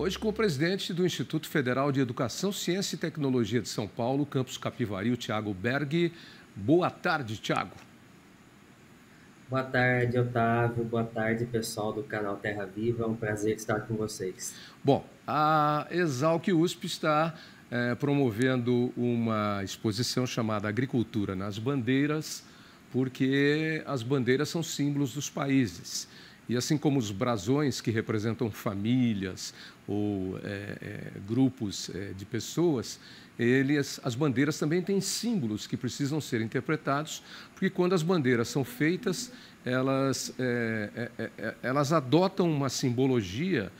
Hoje com o presidente do Instituto Federal de Educação, Ciência e Tecnologia de São Paulo, campus Capivari, o Thiago Berg. Boa tarde, Thiago. Boa tarde, Otávio. Boa tarde, pessoal do canal Terra Viva. É um prazer estar com vocês. Bom, a Esalq USP está promovendo uma exposição chamada Agricultura nas Bandeiras, porque as bandeiras são símbolos dos países. E assim como os brasões, que representam famílias ou grupos de pessoas, as bandeiras também têm símbolos que precisam ser interpretados, porque quando as bandeiras são feitas, elas adotam uma simbologia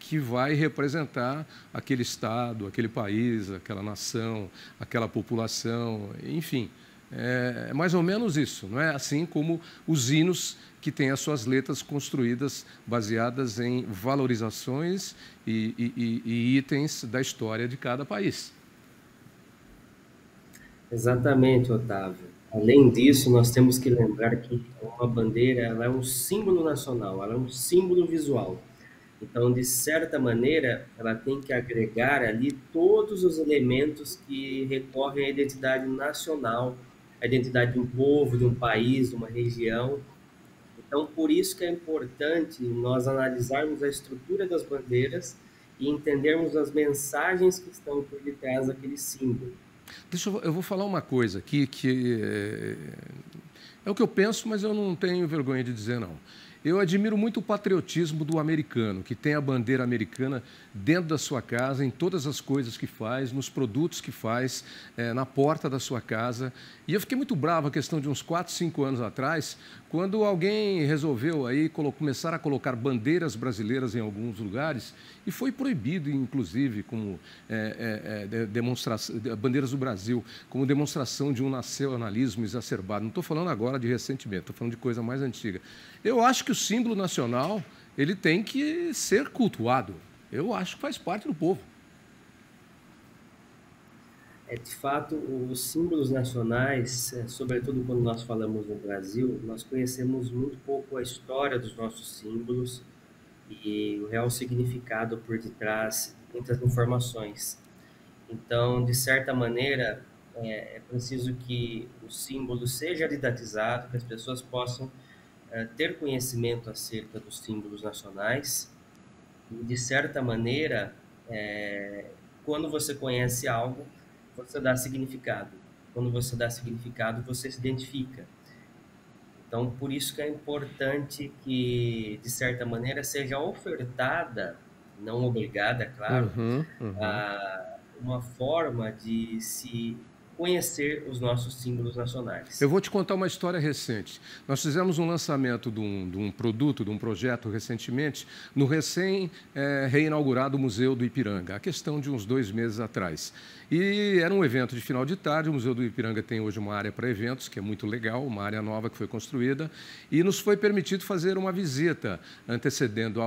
que vai representar aquele estado, aquele país, aquela nação, aquela população, enfim. É mais ou menos isso, não é? Assim como os hinos, que têm as suas letras construídas baseadas em valorizações e itens da história de cada país. Exatamente, Otávio. Além disso, nós temos que lembrar que uma bandeira ela é um símbolo nacional, ela é um símbolo visual. Então, de certa maneira, ela tem que agregar ali todos os elementos que recorrem à identidade nacional, a identidade de um povo, de um país, de uma região. Então, por isso que é importante nós analisarmos a estrutura das bandeiras e entendermos as mensagens que estão por detrás daquele símbolo. Eu vou falar uma coisa aqui que é o que eu penso, mas eu não tenho vergonha de dizer, não. Eu admiro muito o patriotismo do americano, que tem a bandeira americana dentro da sua casa, em todas as coisas que faz, nos produtos que faz, na porta da sua casa. E eu fiquei muito bravo, a questão de uns 4, 5 anos atrás, quando alguém resolveu aí começar a colocar bandeiras brasileiras em alguns lugares, e foi proibido, inclusive, como bandeiras do Brasil, como demonstração de um nacionalismo exacerbado. Não estou falando agora de ressentimento, estou falando de coisa mais antiga. Eu acho que o símbolo nacional, ele tem que ser cultuado. Eu acho que faz parte do povo. De fato, os símbolos nacionais, sobretudo quando nós falamos no Brasil, nós conhecemos muito pouco a história dos nossos símbolos e o real significado por detrás de muitas informações. Então, de certa maneira, é preciso que o símbolo seja didatizado, que as pessoas possam ter conhecimento acerca dos símbolos nacionais. E, de certa maneira, quando você conhece algo, você dá significado. Quando você dá significado, você se identifica. Então, por isso que é importante que, de certa maneira, seja ofertada, não obrigada, claro, a uma forma de se conhecer os nossos símbolos nacionais. Eu vou te contar uma história recente. Nós fizemos um lançamento de um produto, de um projeto recentemente, no recém-reinaugurado Museu do Ipiranga, a questão de uns 2 meses atrás. E era um evento de final de tarde. O Museu do Ipiranga tem hoje uma área para eventos, que é muito legal, uma área nova que foi construída, e nos foi permitido fazer uma visita antecedendo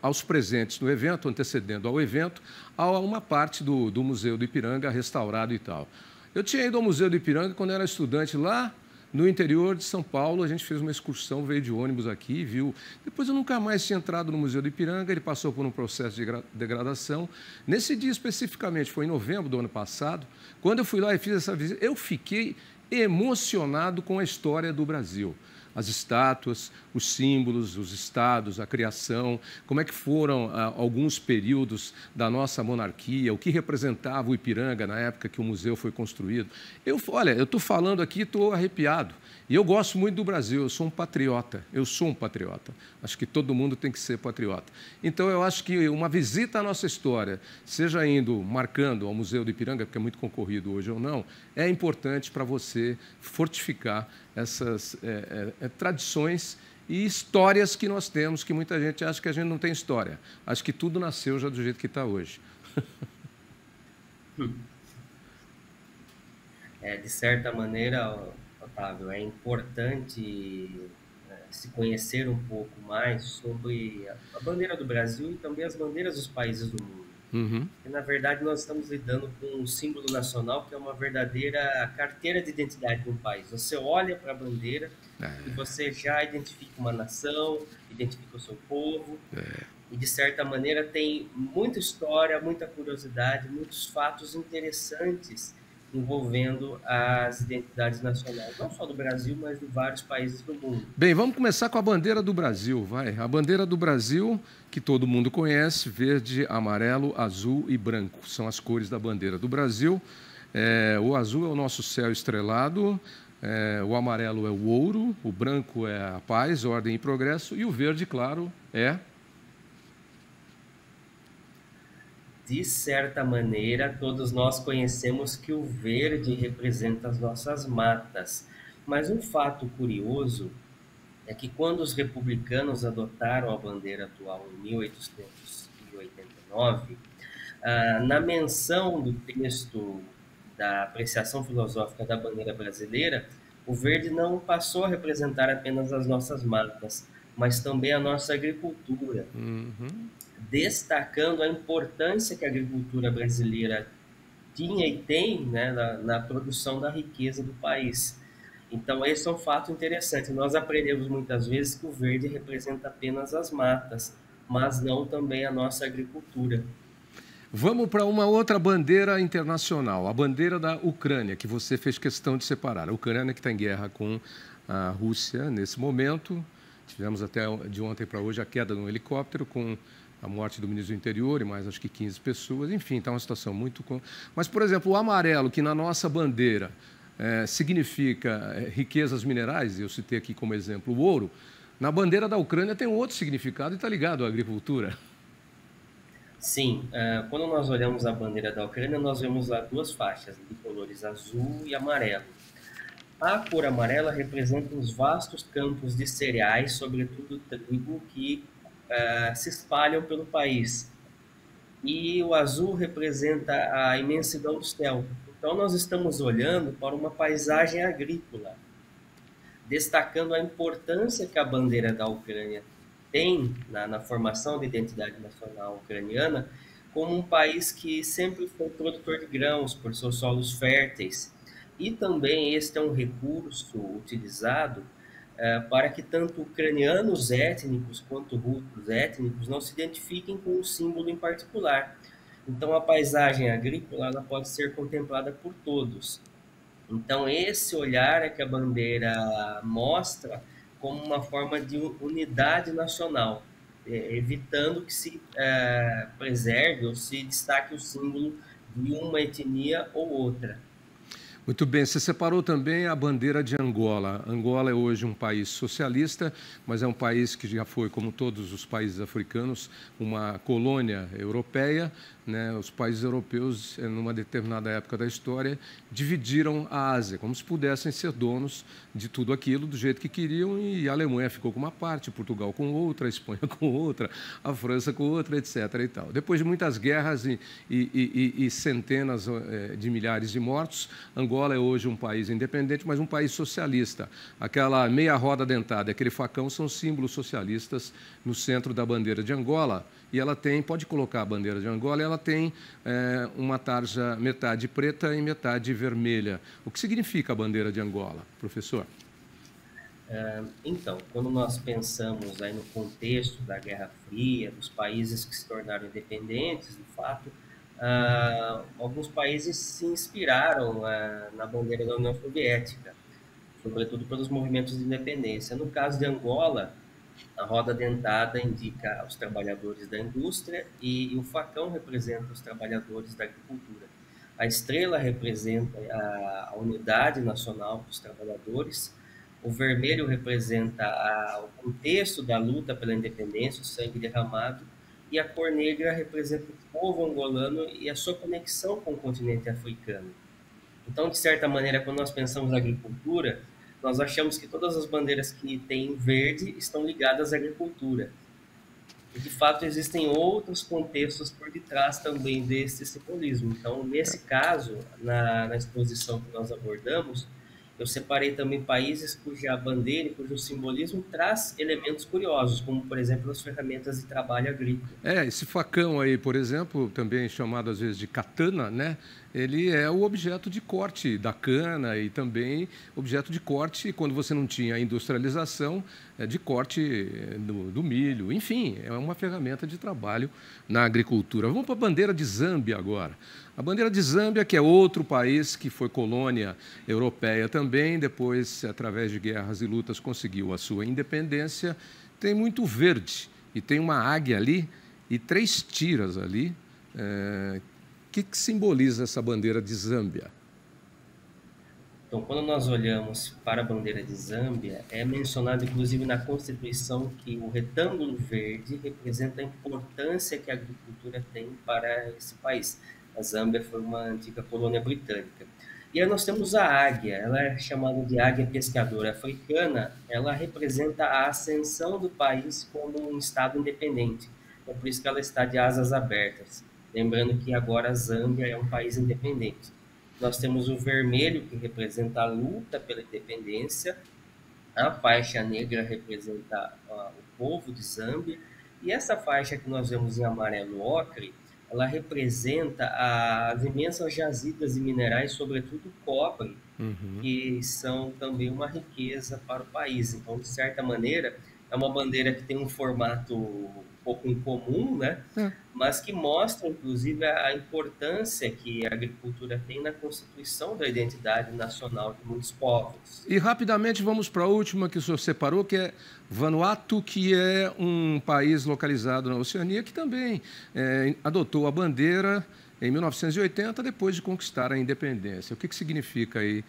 aos presentes do evento, antecedendo ao evento, a uma parte do Museu do Ipiranga restaurado e tal. Eu tinha ido ao Museu do Ipiranga quando era estudante lá no interior de São Paulo. A gente fez uma excursão, veio de ônibus aqui, viu? Depois eu nunca mais tinha entrado no Museu do Ipiranga, ele passou por um processo de degradação. Nesse dia especificamente, foi em novembro do ano passado, quando eu fui lá e fiz essa visita, eu fiquei emocionado com a história do Brasil. As estátuas, os símbolos, os estados, a criação, como é que foram alguns períodos da nossa monarquia, o que representava o Ipiranga na época que o museu foi construído. Olha, eu estou falando aqui, estou arrepiado. E eu gosto muito do Brasil, eu sou um patriota, Acho que todo mundo tem que ser patriota. Então, eu acho que uma visita à nossa história, seja indo, marcando ao Museu do Ipiranga, porque é muito concorrido hoje ou não, é importante para você fortificar essas tradições e histórias que nós temos, que muita gente acha que a gente não tem história. Acho que tudo nasceu já do jeito que está hoje. De certa maneira, Otávio, é importante se conhecer um pouco mais sobre a bandeira do Brasil e também as bandeiras dos países do mundo. Porque, na verdade, nós estamos lidando com um símbolo nacional que é uma verdadeira carteira de identidade de um país. Você olha para a bandeira, E você já identifica uma nação, identifica o seu povo, e de certa maneira tem muita história, muita curiosidade, muitos fatos interessantes envolvendo as identidades nacionais, não só do Brasil, mas de vários países do mundo. Bem, vamos começar com a bandeira do Brasil, vai. A bandeira do Brasil, que todo mundo conhece, verde, amarelo, azul e branco. São as cores da bandeira do Brasil. O azul é o nosso céu estrelado, o amarelo é o ouro, o branco é a paz, ordem e progresso, e o verde, claro, é... De certa maneira, todos nós conhecemos que o verde representa as nossas matas. Mas um fato curioso é que quando os republicanos adotaram a bandeira atual em 1889, na menção do texto da apreciação filosófica da bandeira brasileira, o verde não passou a representar apenas as nossas matas, mas também a nossa agricultura. Uhum. Destacando a importância que a agricultura brasileira tinha e tem, né, na produção da riqueza do país. Então, esse é um fato interessante. Nós aprendemos muitas vezes que o verde representa apenas as matas, mas não também a nossa agricultura. Vamos para uma outra bandeira internacional, a bandeira da Ucrânia, que você fez questão de separar. A Ucrânia que está em guerra com a Rússia nesse momento. Tivemos até de ontem para hoje a queda de um helicóptero com... a morte do ministro do Interior e mais, acho que 15 pessoas. Enfim, está uma situação muito... Mas, por exemplo, o amarelo, que na nossa bandeira significa riquezas minerais, eu citei aqui como exemplo o ouro, na bandeira da Ucrânia tem um outro significado e está ligado à agricultura. Sim. Quando nós olhamos a bandeira da Ucrânia, nós vemos lá duas faixas de colores azul e amarelo. A cor amarela representa os vastos campos de cereais, sobretudo trigo, que... se espalham pelo país. E o azul representa a imensidão do céu. Então, nós estamos olhando para uma paisagem agrícola, destacando a importância que a bandeira da Ucrânia tem na formação da identidade nacional ucraniana, como um país que sempre foi produtor de grãos por seus solos férteis. E também este é um recurso utilizado para que tanto ucranianos étnicos quanto russos étnicos não se identifiquem com um símbolo em particular. Então, a paisagem agrícola ela pode ser contemplada por todos. Então, esse olhar é que a bandeira mostra como uma forma de unidade nacional, evitando que se preserve ou se destaque o símbolo de uma etnia ou outra. Muito bem, você separou também a bandeira de Angola. Angola é hoje um país socialista, mas é um país que já foi, como todos os países africanos, uma colônia europeia, né? Os países europeus, numa determinada época da história, dividiram a Ásia, como se pudessem ser donos de tudo aquilo do jeito que queriam, e a Alemanha ficou com uma parte, Portugal com outra, a Espanha com outra, a França com outra, etc. e tal. Depois de muitas guerras e centenas de milhares de mortos, Angola é hoje um país independente, mas um país socialista. Aquela meia roda dentada, aquele facão, são símbolos socialistas no centro da bandeira de Angola. E ela tem, pode colocar a bandeira de Angola, ela tem uma tarja metade preta e metade vermelha. O que significa a bandeira de Angola, professor? Então, quando nós pensamos aí no contexto da Guerra Fria, dos países que se tornaram independentes, de fato... alguns países se inspiraram na bandeira da União Soviética, sobretudo pelos movimentos de independência. No caso de Angola, a roda dentada indica os trabalhadores da indústria e o facão representa os trabalhadores da agricultura. A estrela representa a unidade nacional dos trabalhadores, o vermelho representa o contexto da luta pela independência, o sangue derramado, e a cor negra representa o povo angolano e a sua conexão com o continente africano. Então, de certa maneira, quando nós pensamos na agricultura, nós achamos que todas as bandeiras que têm verde estão ligadas à agricultura. E, de fato, existem outros contextos por detrás também desse simbolismo. Então, nesse caso, na exposição que nós abordamos, eu separei também países cuja bandeira e cujo simbolismo traz elementos curiosos, como, por exemplo, as ferramentas de trabalho agrícola. É, esse facão aí, por exemplo, também chamado às vezes de katana, né? Ele é o objeto de corte da cana e também objeto de corte, quando você não tinha a industrialização, de corte do milho. Enfim, é uma ferramenta de trabalho na agricultura. Vamos para a bandeira de Zâmbia agora. A bandeira de Zâmbia, que é outro país que foi colônia europeia também, depois, através de guerras e lutas, conseguiu a sua independência, tem muito verde e tem uma águia ali e três tiras ali. O que simboliza essa bandeira de Zâmbia? Então, quando nós olhamos para a bandeira de Zâmbia, é mencionado, inclusive, na Constituição que o retângulo verde representa a importância que a agricultura tem para esse país. A Zâmbia foi uma antiga colônia britânica. E aí nós temos a águia, ela é chamada de águia pescadora africana, ela representa a ascensão do país como um estado independente, é por isso que ela está de asas abertas. Lembrando que agora a Zâmbia é um país independente. Nós temos o vermelho, que representa a luta pela independência, a faixa negra representa o povo de Zâmbia, e essa faixa que nós vemos em amarelo ocre, ela representa as imensas jazidas de minerais, sobretudo cobre, que são também uma riqueza para o país. Então, de certa maneira, é uma bandeira que tem um formato um pouco incomum, né? Mas que mostra, inclusive, a importância que a agricultura tem na constituição da identidade nacional de muitos povos. E, rapidamente, vamos para a última que o senhor separou, que é Vanuatu, que é um país localizado na Oceania, que também adotou a bandeira em 1980, depois de conquistar a independência. O que significa aí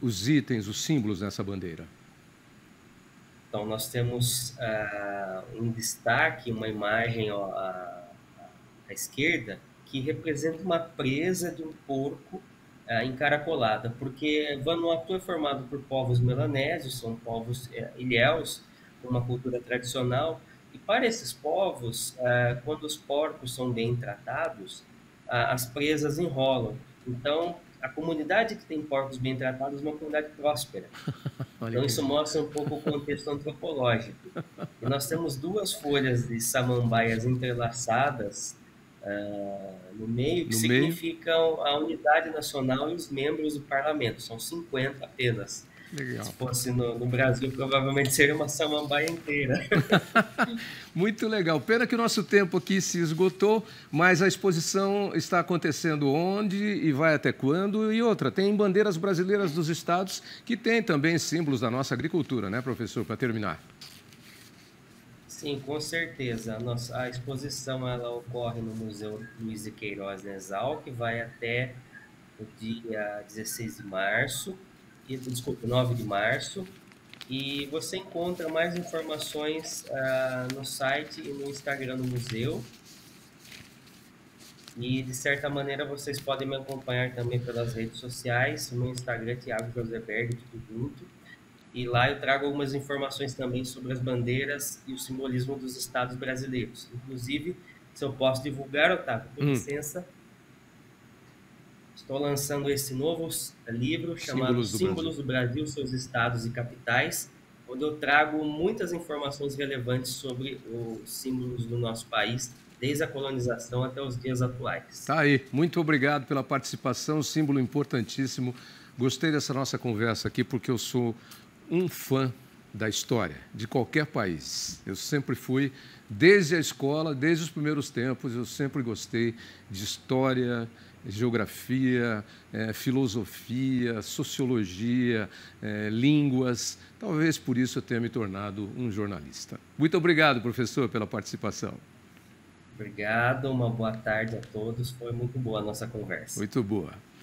os itens, os símbolos dessa bandeira? Então, nós temos em destaque uma imagem à esquerda que representa uma presa de um porco encaracolada, porque Vanuatu é formado por povos melanésios, são povos ilhéus, com uma cultura tradicional, e para esses povos, quando os porcos são bem tratados, as presas enrolam. Então, a comunidade que tem porcos bem tratados é uma comunidade próspera. Então, isso mostra um pouco o contexto antropológico. E nós temos duas folhas de samambaias entrelaçadas no meio, que significam a unidade nacional e os membros do parlamento. São 50 apenas. Legal. Se fosse no Brasil, provavelmente seria uma samambaia inteira. Muito legal. Pena que o nosso tempo aqui se esgotou, mas a exposição está acontecendo onde e vai até quando? E outra, tem bandeiras brasileiras dos estados que tem também símbolos da nossa agricultura, né, professor, para terminar? Sim, com certeza. A exposição ela ocorre no Museu Luiz de Queiroz Nezau, que vai até o dia 9 de março, e você encontra mais informações no site e no Instagram do museu, e de certa maneira vocês podem me acompanhar também pelas redes sociais. No Instagram é Thiago Berg, tudo junto, e lá eu trago algumas informações também sobre as bandeiras e o simbolismo dos estados brasileiros. Inclusive, se eu posso divulgar, Otávio, com licença, estou lançando esse novo livro chamado Símbolos do Brasil, Seus Estados e Capitais, onde eu trago muitas informações relevantes sobre os símbolos do nosso país, desde a colonização até os dias atuais. Está aí. Muito obrigado pela participação, símbolo importantíssimo. Gostei dessa nossa conversa aqui, porque eu sou um fã da história de qualquer país. Eu sempre fui, desde a escola, desde os primeiros tempos, eu sempre gostei de história, geografia, filosofia, sociologia, línguas. Talvez por isso eu tenha me tornado um jornalista. Muito obrigado, professor, pela participação. Obrigado, uma boa tarde a todos. Foi muito boa a nossa conversa. Muito boa.